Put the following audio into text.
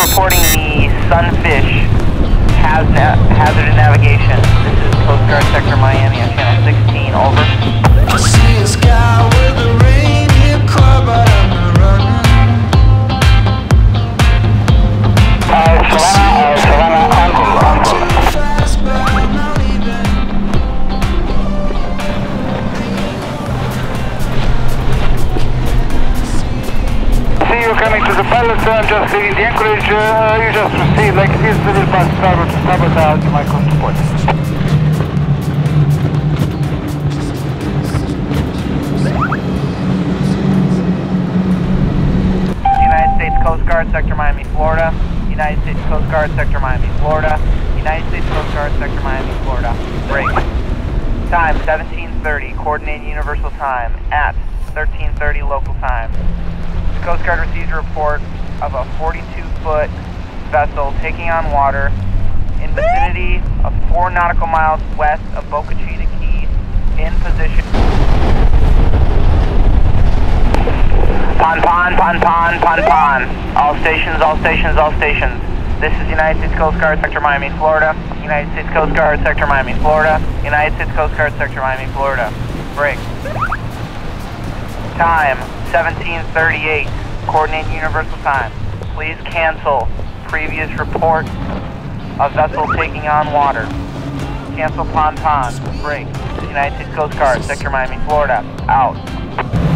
we're reporting the Sunfish hazardous navigation. This is Coast Guard Sector Miami on Channel 16, over. I see a sky with the rain here, club out on the run. Savannah, see you coming to the pilot, sir. I'm just leaving the anchorage. You just received like this little bus starboard to starboard out to my control point. Coast Guard Sector Miami, Florida. United States Coast Guard Sector Miami, Florida. United States Coast Guard Sector Miami, Florida. Break. Time 17:30, Coordinated Universal Time at 13:30 local time. The Coast Guard receives a report of a 42-foot vessel taking on water in vicinity of 4 nautical miles west of Boca Chica Key in position. Pon. All stations. This is United States Coast Guard Sector Miami, Florida. United States Coast Guard Sector Miami, Florida. United States Coast Guard Sector Miami, Florida. Break. Time 17:38, Coordinated Universal Time. Please cancel previous report of vessel taking on water. Cancel pon. Break. United States Coast Guard Sector Miami, Florida. Out.